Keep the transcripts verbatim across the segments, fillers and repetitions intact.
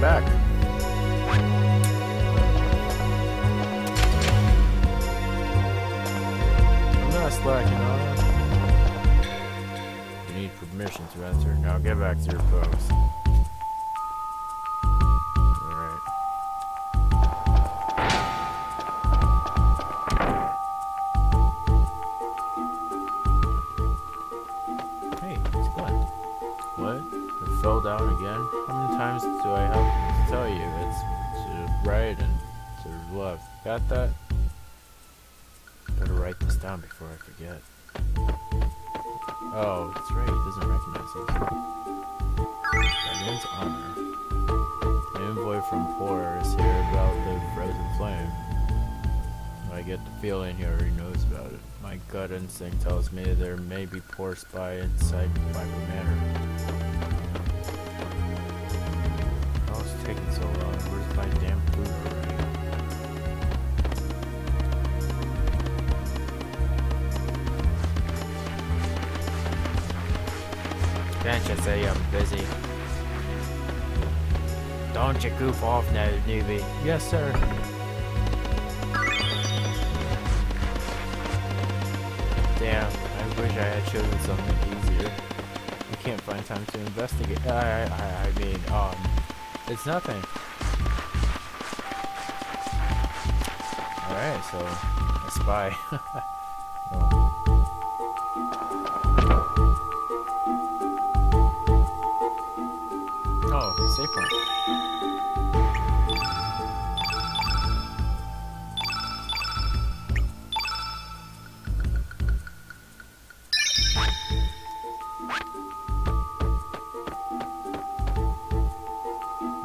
come back. I'm not slacking on. You need permission to enter. Now get back to your post. Got that? Gotta write this down before I forget. Oh, that's right, it doesn't recognize us. Dragoon's honor. The envoy from Porre is here about the Frozen Flame. I get the feeling he already knows about it. My gut instinct tells me there may be Porre spy inside Viper Manor. How's it taking so long? Where's my damn food? Can't you say I'm busy? Don't you goof off now, newbie. Yes, sir. Damn, I wish I had chosen something easier. We can't find time to investigate. I, I, I mean, um, it's nothing. Alright, so, a spy. um, Safe point.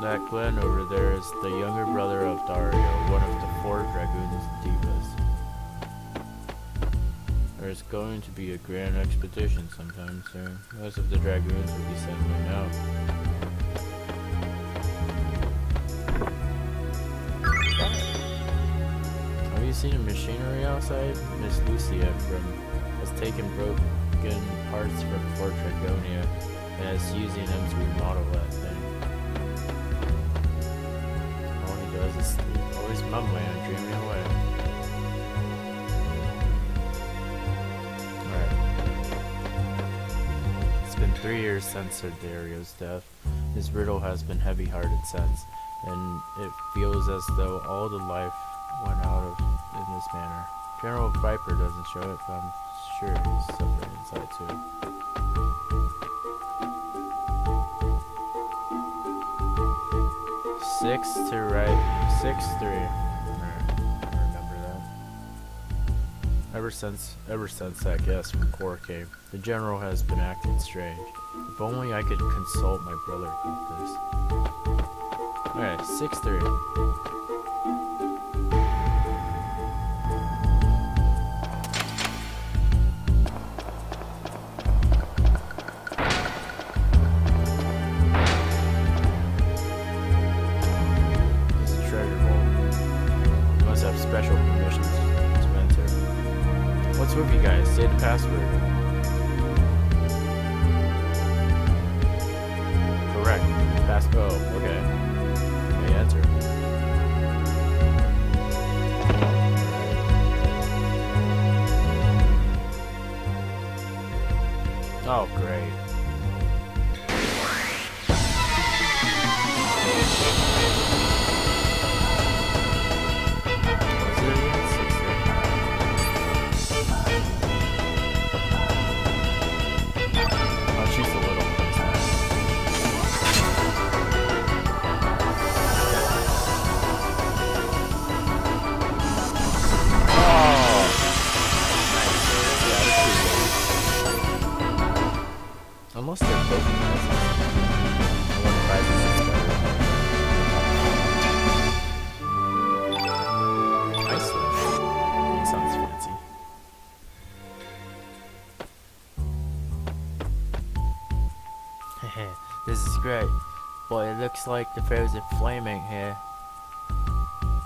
That Glen over there is the younger brother of Dario, one of the Fort Dragoon Divas. There's going to be a grand expedition sometime soon. Most of the Dragoons will be settling out. Seen a machinery outside? Miss Lucia from has taken broken parts from Fort Dragonia and is using them to remodel that thing. All he does is sleep, always mumbling and dreaming away. Alright. It's been three years since Sir Dario's death. His riddle has been heavy-hearted since, and it feels as though all the life went out of in this manner. General Viper doesn't show it, but I'm sure he's suffering inside too. Six to right, six three. Right. I remember that. Ever since, ever since that guess from Kor came, the general has been acting strange. If only I could consult my brother about this. All right, six three. Oh, great. Great. Boy, it looks like the Frozen Flame ain't here.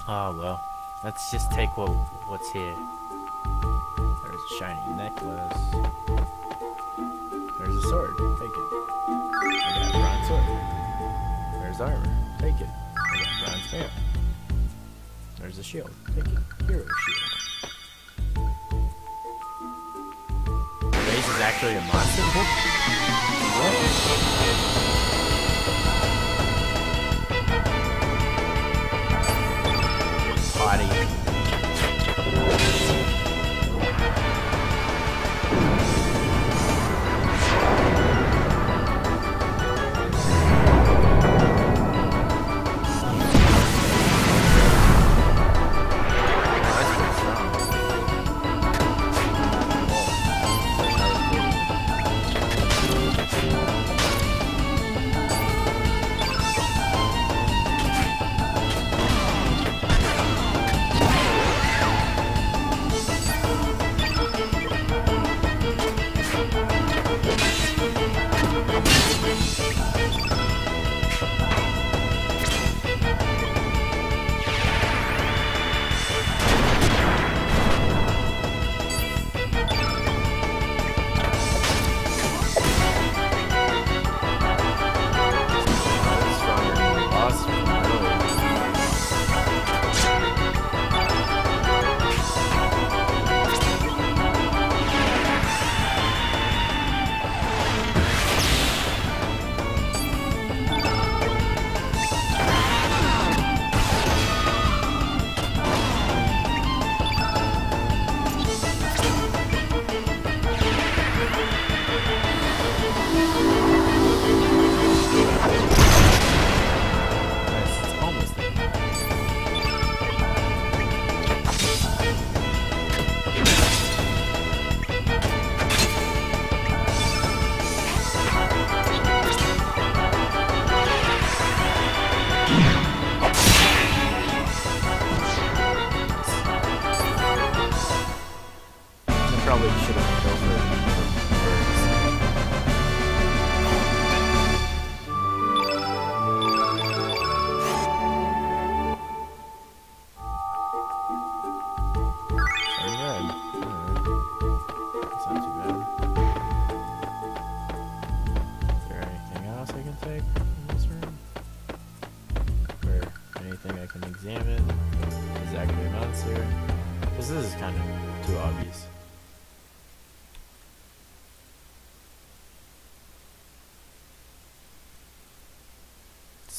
Ah, oh, well. Let's just take what what's here. There's a shiny necklace. There's a sword. Take it. I got a bronze sword. There's armor. Take it. I got bronze mail. There's a shield. Take it. Hero shield. Grace is actually a monster? What? Body.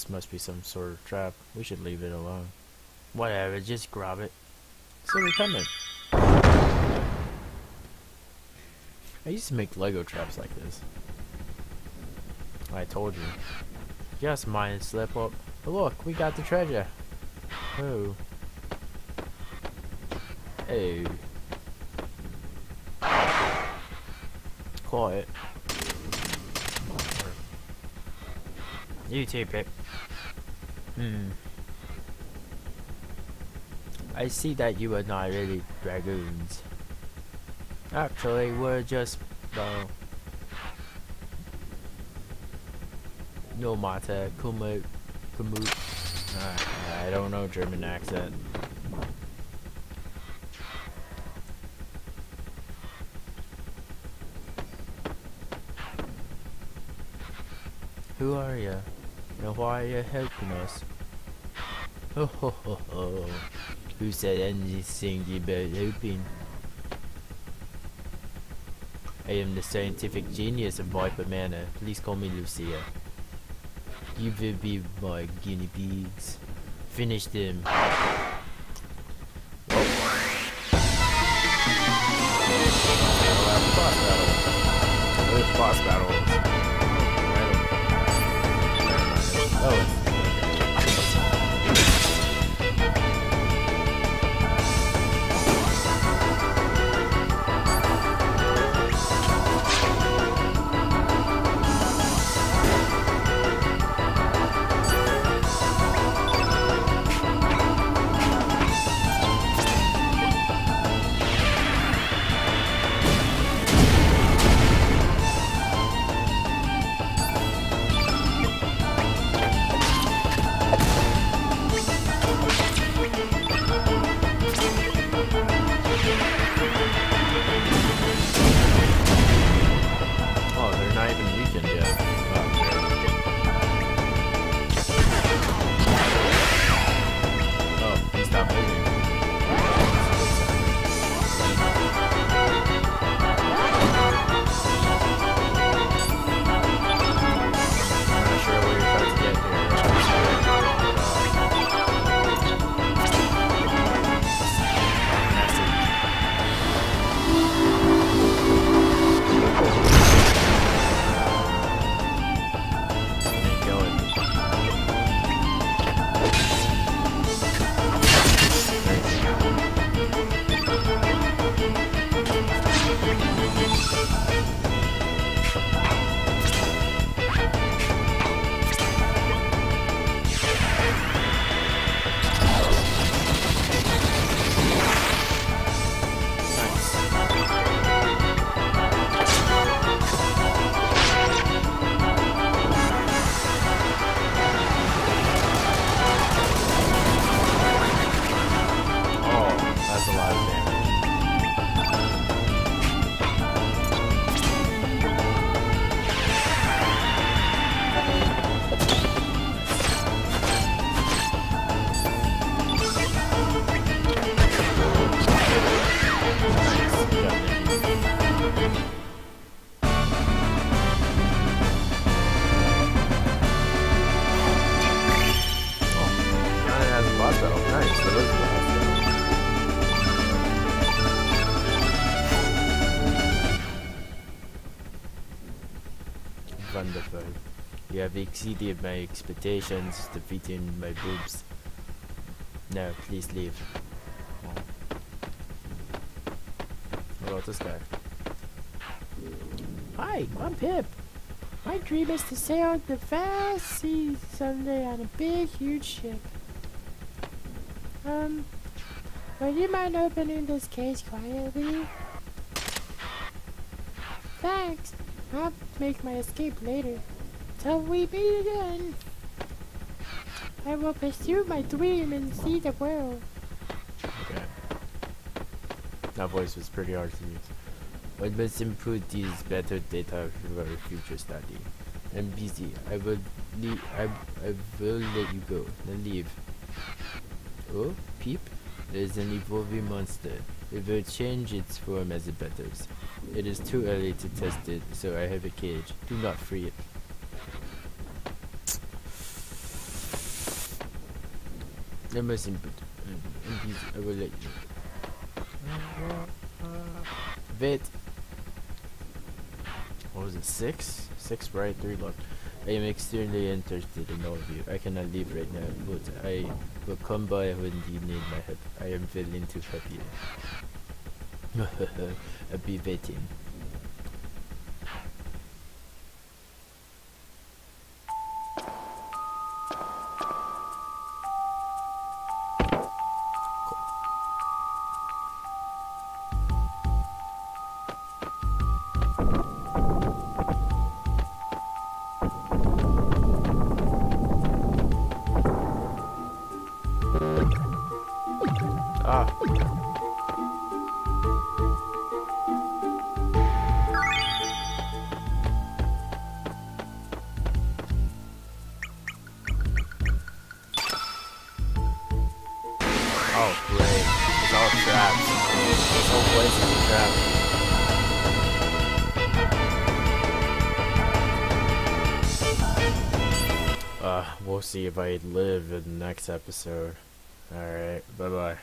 Must be some sort of trap. We should leave it alone. Whatever, just grab it. So they're coming. I used to make Lego traps like this. I told you. Just mine slip up. But look, we got the treasure. Oh. Hey. Quiet. You too, Pip. Hmm. I see that you are not really dragoons. Actually, we're just, well, no matter, kumut, kumut. Uh, I don't know German accent. Who are you? And why are you helping us? Ho ho ho ho. Who said anything about helping? I am the scientific genius of Viper Manor. Please call me Lucia. You will be my guinea pigs. Finish them. Oh. Boss battle. Boss battle. Oh, it's I've exceeded my expectations, defeating my boobs. No, please leave. What about this guy? Hi, I'm Pip. My dream is to sail the vast sea someday on a big, huge ship. Um, would you mind opening this case quietly? Thanks. I'll make my escape later. Till we meet again, I will pursue my dream and see the world. Okay. That voice was pretty hard to use. One must improve these better data for our future study. I'm busy. I will leave. I, I will let you go. Then leave. Oh, Peep. There's an evolving monster. It will change its form as it betters. It is too early to test it, so I have a cage. Do not free it. I must input. I will let you. Vet. What was it? Six? Six right, three left. I am extremely interested in all of you. I cannot leave right now, but I will come by when you need my help. I am feeling too happy. I'll be waiting. See if I live in the next episode. Alright, bye bye.